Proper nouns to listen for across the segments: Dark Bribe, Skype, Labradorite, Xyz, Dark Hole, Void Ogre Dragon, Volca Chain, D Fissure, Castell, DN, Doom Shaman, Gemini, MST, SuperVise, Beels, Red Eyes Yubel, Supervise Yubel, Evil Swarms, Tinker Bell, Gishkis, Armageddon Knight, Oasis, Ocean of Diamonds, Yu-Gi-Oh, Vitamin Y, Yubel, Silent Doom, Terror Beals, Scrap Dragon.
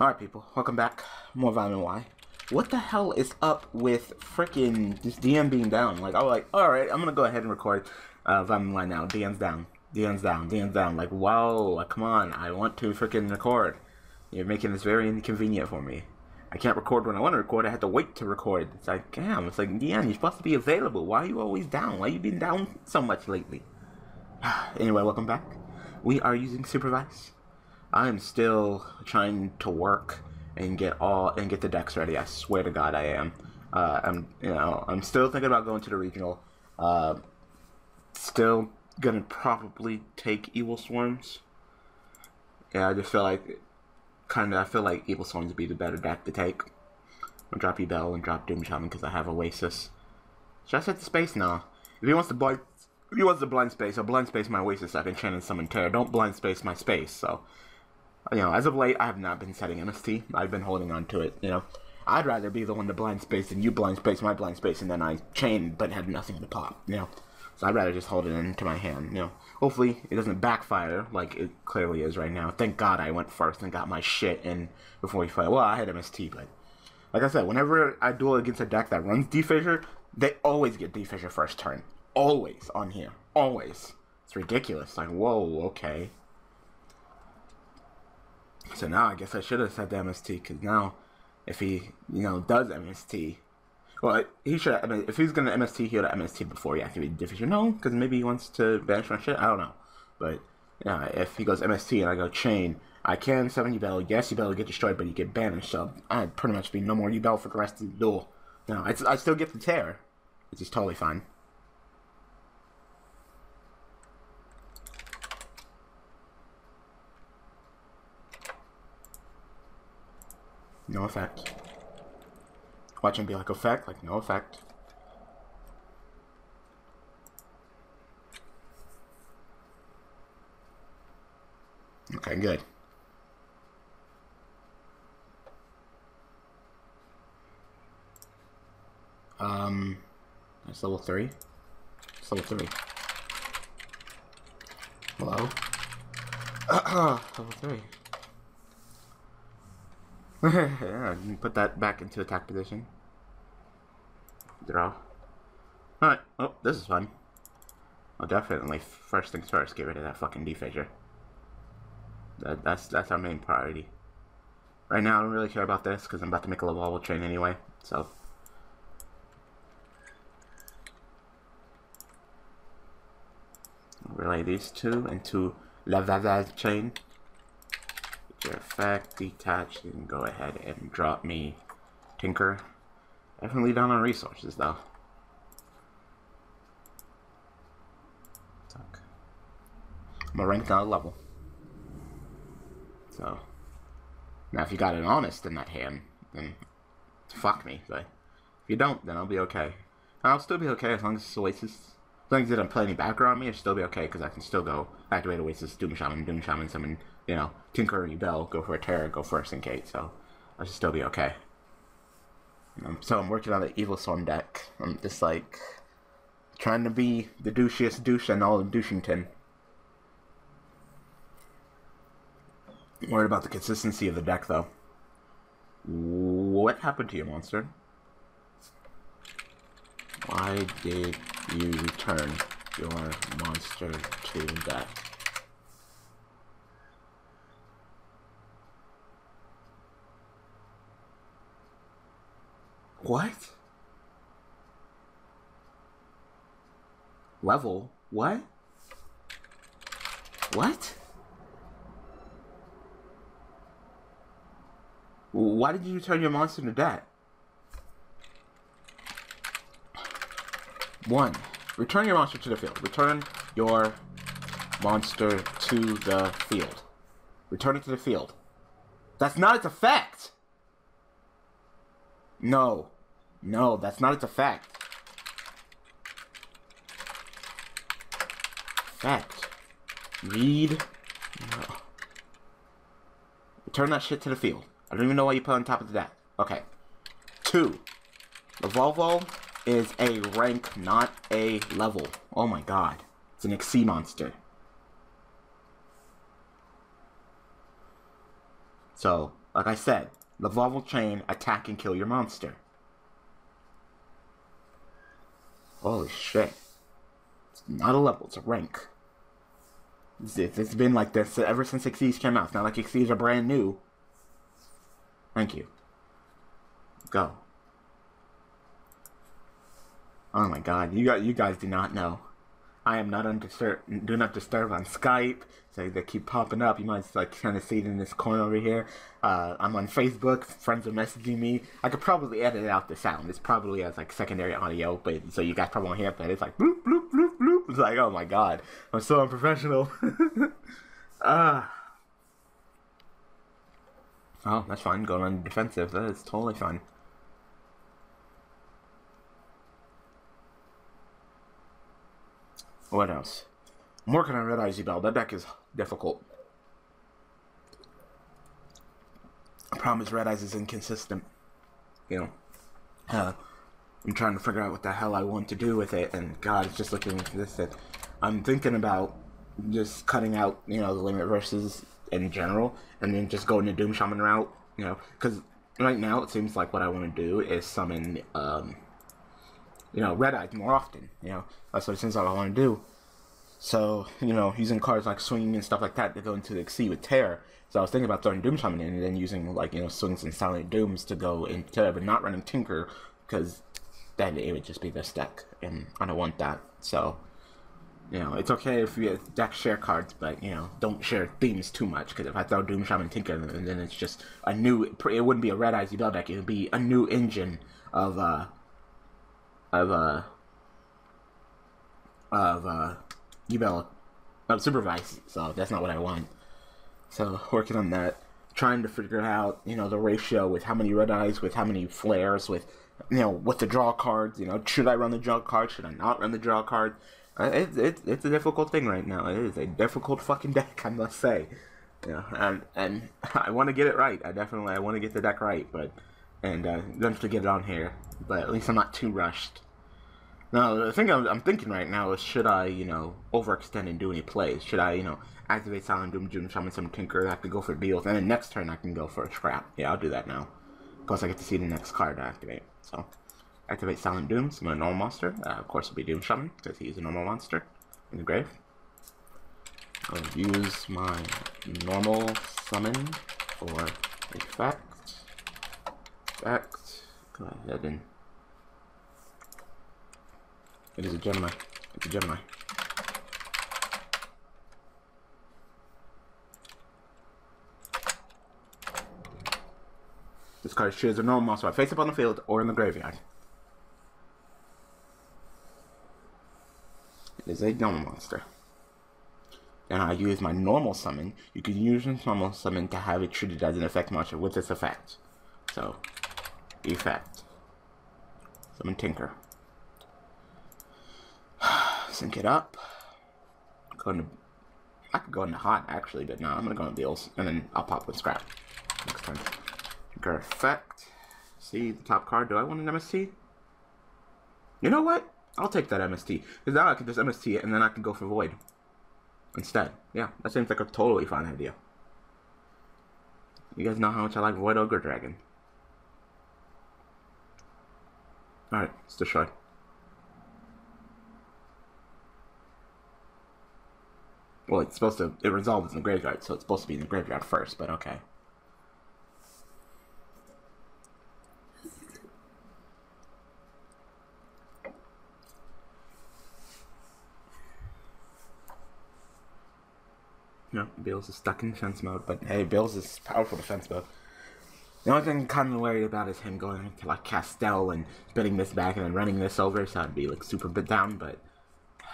Alright people, welcome back. More Vitamin Y. What the hell is up with freaking this DN being down? Like, I was like, alright, I'm gonna go ahead and record Vitamin Y now. DN's down. DN's down. DN's down. Like, wow, come on. I want to freaking record. You're making this very inconvenient for me. I can't record when I want to record. I have to wait to record. It's like, damn. It's like, DN, you're supposed to be available. Why are you always down? Why have you been down so much lately? Anyway, welcome back. We are using SuperVise. I am still trying to work and get the decks ready. I swear to God, I am. I'm still thinking about going to the regional. Still gonna probably take Evil Swarms. Yeah, I just feel like I feel like Evil Swarms would be the better deck to take. I'll drop Yubel and drop Doom Shaman because I have Oasis. Should I set the space now? If he wants to buy. If he wants to blind space, I'll blind space my Oasis so I can chain and summon Terror. Don't blind space my space, so... You know, as of late, I have not been setting MST. I've been holding on to it, you know. I'd rather be the one to blind space than you blind space my blind space, and then I chain but have nothing to pop, you know. So I'd rather just hold it into my hand, you know. Hopefully, it doesn't backfire like it clearly is right now. Thank God I went first and got my shit in before we fight. Well, I had MST, but... Like I said, whenever I duel against a deck that runs D Fissure, they always get D Fissure first turn. Always on here. Always. It's ridiculous. Like, whoa, okay. So now I guess I should have said the MST, because now if he, you know, does MST, well, he should have, if he's going to MST, he'll MST before he activated D Fissure. No, because maybe he wants to banish my shit. I don't know. But, you know, if he goes MST and I go chain, I can summon Yubel. Yes, Yubel will get destroyed, but you get banished, so I'd pretty much be no more Yubel for the rest of the duel. No, I still get the Terror, which is totally fine. No effect. Watch him be like, effect? Like, no effect. Okay, good. That's level 3. It's level 3. Hello? Level 3. Yeah, you can put that back into attack position. Draw. Alright, oh, this is fun. Well, definitely, first things first, get rid of that fucking D Fissure. That's our main priority. Right now, I don't really care about this, because I'm about to make a level chain anyway, so... Relay these two into Labradorite chain. Your effect, detach, and go ahead and drop me Tinker. Definitely down on resources though. Tuck. My rank's not a level. So now if you got an honest in that hand, then fuck me. But if you don't, then I'll be okay. I'll still be okay as long as it's Oasis. As long as it doesn't play any background on me, I'll still be okay because I can still go activate Oasis, Doom Shaman, summon. You know, Tinker and Yubel, go for a Terror, go for a Syncate, so I should still be okay. So I'm working on the Evil Swarm deck. I'm just like trying to be the douchiest douche in all of Douchington. Worried about the consistency of the deck though. What happened to you, monster? Why did you return your monster to deck? What? Level? What? What? Why did you return your monster to deck? 1. Return your monster to the field. Return your monster to the field. Return it to the field. That's not its effect! No. No, that's not its effect. Effect. Read. No. Return that shit to the field. I don't even know why you put it on top of the deck. Okay. 2. Volvo is a rank, not a level. Oh my god. It's an Xyz monster. So, Like I said, the Volca Chain, attack and kill your monster. Holy shit. It's not a level, it's a rank. It's been like this ever since Xyz came out. It's not like Xyz are brand new. Thank you. Go. Oh my god, you guys do not know. I am not undisturbed, do not disturb on Skype. So they keep popping up. You might like kind of see it in this corner over here. I'm on Facebook. Friends are messaging me. I could probably edit out the sound. It's probably as like secondary audio, but so you guys probably won't hear it. But it's like bloop bloop bloop bloop. It's like, oh my god, I'm so unprofessional. Oh, that's fine. Going on defensive. That is totally fine. What else? I'm working on Red Eyes Yubel. That deck is difficult. The problem is Red Eyes is inconsistent. You know, I'm trying to figure out what the hell I want to do with it, and God, it's just looking at this. That I'm thinking about just cutting out, you know, the limit versus in general, and then just going the Doom Shaman route. You know, because right now it seems like what I want to do is summon. You know, Red Eyes more often, you know, that's what it seems like I want to do. So, you know, using cards like Swing and stuff like that to go into the Xyz with Terror. So I was thinking about throwing Doom Shaman in and then using, like, you know, Swings and Silent Dooms to go into Terror, but not running Tinker, because then it would just be this deck, and I don't want that. So, you know, it's okay if you deck share cards, but, you know, don't share themes too much, because if I throw Doom Shaman Tinker, and then it's just a new, it wouldn't be a Red Eyes Yubel deck, it would be a new engine of Yubel, of SuperVise, so that's not what I want. So, working on that, trying to figure out, you know, the ratio with how many Red Eyes, with how many Flares, with, you know, what the draw cards, you know, should I run the draw card, should I not run the draw card? It's a difficult thing right now. It is a difficult fucking deck, I must say. You know, and I want to get it right. I want to get the deck right, but, and eventually get it on here. But at least I'm not too rushed. Now, the thing I'm thinking right now is, should I, you know, overextend and do any plays? Should I, you know, activate Silent Doom, Doom Shaman, some Tinker, I could go for Beels, and then next turn I can go for a Scrap. Yeah, I'll do that now. Plus, I get to see the next card I activate. So, activate Silent Doom, summon a normal monster. Of course, it'll be Doom Shaman, because he's a normal monster in the grave. I'll use my normal summon for effect. Go ahead and... It is a Gemini. It's a Gemini. This card chooses a normal monster I face up on the field or in the graveyard. It is a normal monster. Then I use my normal summon. You can use your normal summon to have it treated as an effect monster with this effect. So, effect. Summon Tinker. Sync it up. I could go into hot actually, but no, I'm gonna go into Beels, and then I'll pop with Scrap. Next time. Tinker effect. See the top card. Do I want an MST? You know what? I'll take that MST. Because now I can just MST it, and then I can go for Void instead. Yeah, that seems like a totally fine idea. You guys know how much I like Void Ogre Dragon. Alright, let's destroy. Well, it's supposed to... It resolves in the graveyard, so it's supposed to be in the graveyard first, but okay. No, Beels is stuck in defense mode, but hey, Beels is powerful defense mode. The only thing I'm kind of worried about is him going to, like, Castell and spinning this back and then running this over, so I'd be, like, super bit down, but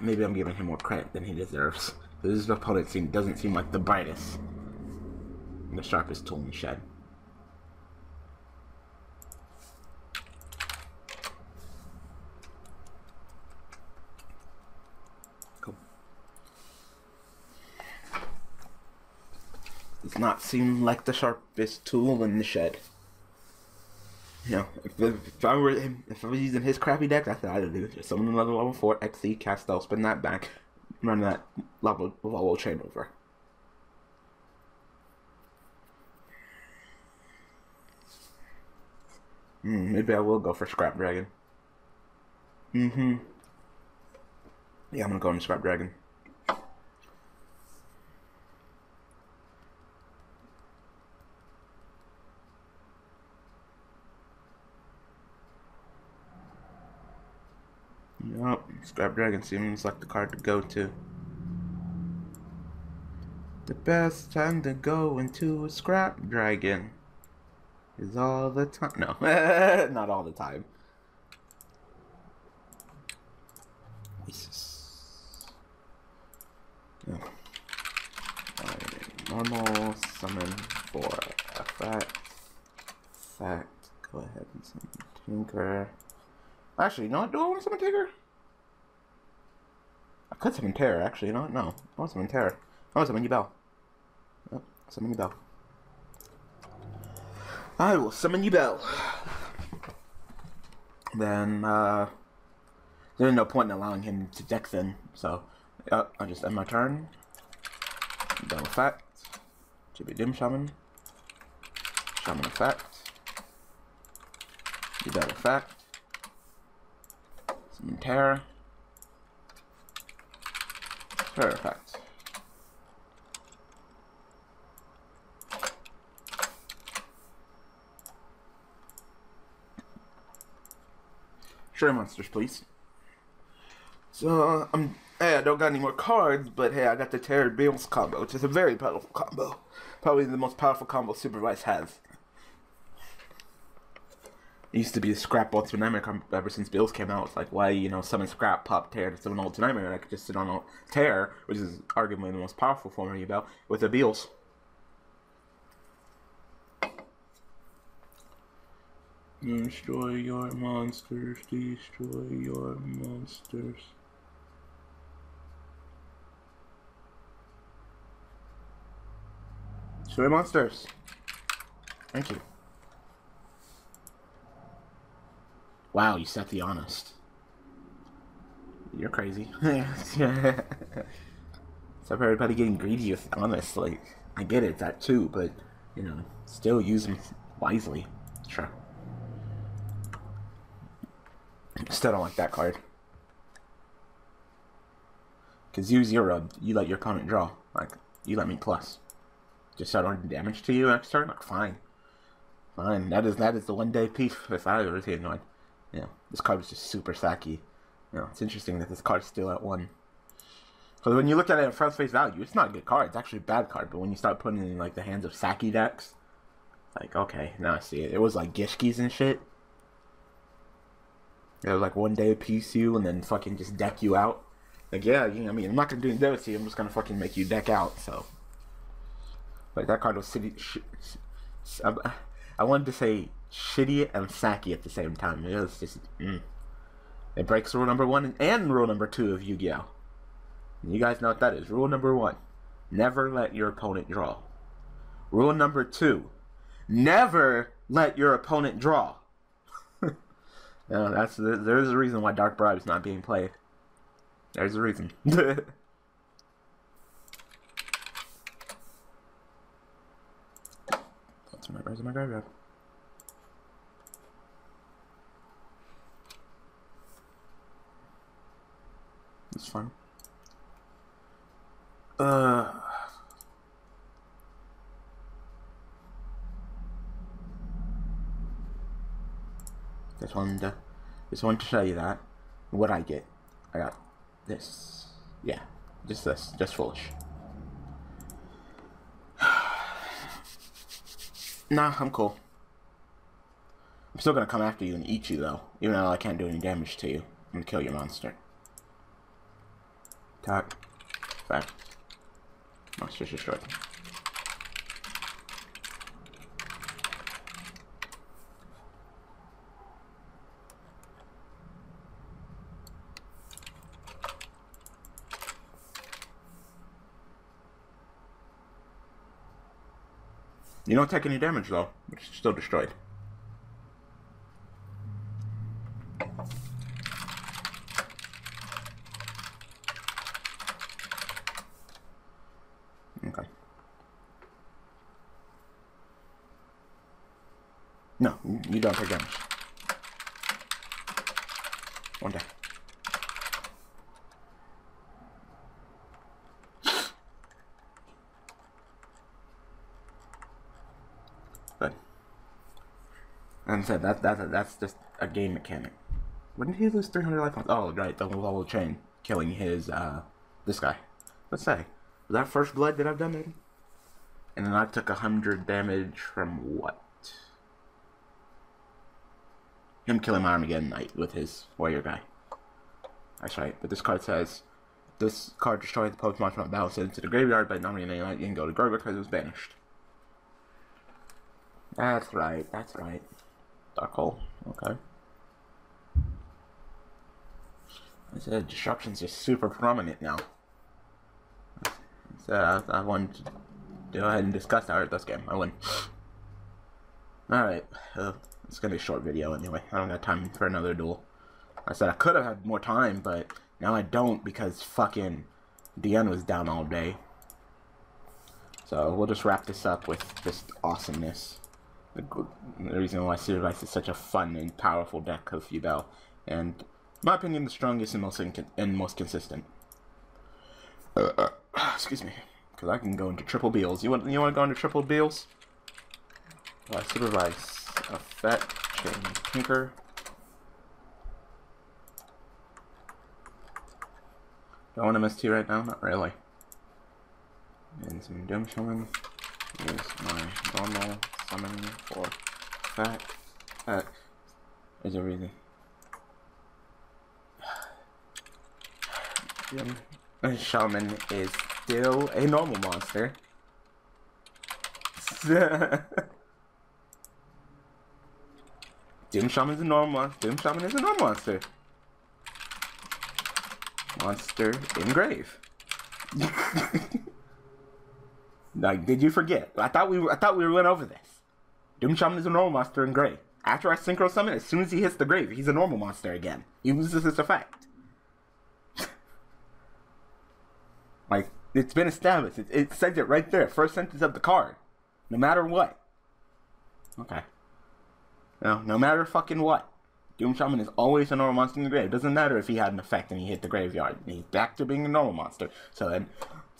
maybe I'm giving him more credit than he deserves. His opponent doesn't seem like the brightest. The sharpest tool in the shed. Cool. Does not seem like the sharpest tool in the shed. You know, if I were using his crappy deck, I thought I'd do it. Summon another level 4, XC, Castell, spin that back, run that level chain over. Maybe I will go for Scrap Dragon. Yeah, I'm gonna go into Scrap Dragon. Yup, Scrap Dragon seems like the card to go to. The best time to go into a Scrap Dragon is all the time. No, not all the time. Oasis. No. Alright, normal summon for effect. Go ahead and summon Tinker. Actually, no, do I want to summon Tinker? I could summon Terror, actually, no, no. I want to summon Terror. I want to summon Yubel. Yep, summon Yubel. I will summon Yubel. Then, there's no point in allowing him to deck thin, so, yep, I'll just end my turn. Yubel effect. Chibi Doom Shaman. Shaman effect. Yubel effect. Summon Terror. Terror effect. Stray monsters, please. So, hey, I don't got any more cards, but hey, I got the Terror Beals combo, which is a very powerful combo. Probably the most powerful combo SuperVise has. It used to be a Scrap Ultimate Nightmare combo ever since Beels came out. It's like, why, you know, summon Scrap, pop Terror to summon Ultimate Nightmare, and I could just sit on Terror, which is arguably the most powerful form of Yubel, with the Beels. Destroy your monsters, destroy your monsters. Destroy monsters. Thank you. Wow, you set the honest. You're crazy. Stop everybody getting greedy with honest. Like, I get it, that too, but, you know, still use them wisely. Sure. Still don't like that card. Cause use your rub, you let your opponent draw. Like, you let me plus. Just start ordering damage to you next turn? Like, fine. Fine. That is the one day peace if I ever seen one. Yeah. This card was just super sacky. You know, it's interesting that this card's still at 1. Because when you look at it at first face value, it's not a good card, it's actually a bad card, but when you start putting it in like the hands of sacky decks, like, okay, now I see it. It was like Gishkis and shit. It was like one day piece you and then fucking just deck you out. Like, yeah, you know, I mean, I'm not gonna do that to you. I'm just gonna fucking make you deck out. So, like, that card was I wanted to say shitty and sacky at the same time. It was just it breaks rule number 1 and rule number 2 of Yu-Gi-Oh. You guys know what that is. Rule number 1: never let your opponent draw. Rule number 2: never let your opponent draw. No, that's there's a reason why Dark Bribe is not being played. There's a reason. That's my birds in my graveyard. It's fine. Just wanted to show you that. What I get. I got this. Yeah. Just this. Just foolish. Nah, I'm cool. I'm still gonna come after you and eat you though. Even though I can't do any damage to you. I'm gonna kill your monster. Attack. Fact. Monster's destroyed. You don't take any damage though, which is still destroyed. Okay. No, you don't take damage. Runter. But and I said that's just a game mechanic. Wouldn't he lose 300 life points? Oh right, the Volca Chain killing his this guy. Let's say that first blood that I've done maybe. And then I took 100 damage from what? Him killing my Armageddon Knight with his warrior guy. That's right, but this card says, this card destroys the Pokemon from a battle sent into the graveyard, but not Armageddon Knight didn't go to graveyard because it was banished. That's right, that's right. Dark Hole, okay. I said destruction's just super prominent now. So I wanted to go ahead and discuss that at this game. I win. Alright, it's gonna be a short video anyway. I don't have time for another duel. I said I could have had more time, but now I don't because fucking DN was down all day. So we'll just wrap this up with this awesomeness. The reason why SuperVise is such a fun and powerful deck of Yubel, and in my opinion, the strongest and most consistent. Excuse me, because I can go into triple Beels. You want to go into triple Beels? SuperVise. Effect, change, Tinker. Do I want MST right now? Not really. And some Doom Shaman. Use my normal summoning for effect. Effect is a reason. Shaman is still a normal monster. Doom Shaman is a normal monster. Doom Shaman is a normal monster. Monster in grave. Like, did you forget? I thought we went over this. Doom Shaman is a normal monster in grave. After I synchro summon, as soon as he hits the grave, he's a normal monster again. He loses his effect. Like, it's been established. It says it right there. First sentence of the card. No matter what. Okay. No matter fucking what. Doom Shaman is always a normal monster in the grave. It doesn't matter if he had an effect and he hit the graveyard. He's back to being a normal monster. So then,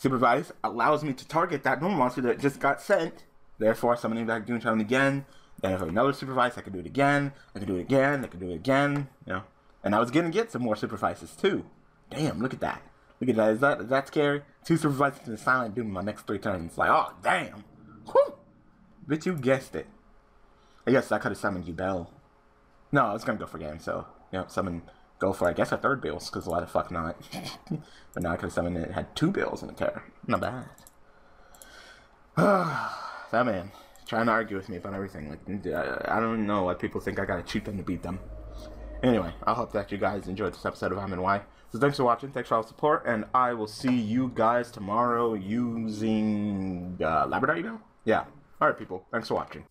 SuperVise allows me to target that normal monster that just got sent. Therefore, summoning back Doom Shaman again. Then if I have another SuperVise, I can do it again. I can do it again. I can do it again. You know. And I was going to get some more SuperVises too. Damn, look at that. Look at that. Is that scary? 2 SuperVises and Silent Doom in my next 3 turns. It's like, oh, damn. Whew. Bitch, you guessed it. I guess I could have summoned Yubel. No, I was gonna go for game, so you know, summon go for I guess a third Beels, because why the fuck not? But now I could have summoned it and had 2 Beels in the terror. Not bad. That man trying to argue with me about everything. Like I don't know why people think I gotta cheat them to beat them. Anyway, I hope that you guys enjoyed this episode of Vitamin Y. So thanks for watching, thanks for all the support, and I will see you guys tomorrow using Labradorite. Yeah. Alright people, thanks for watching.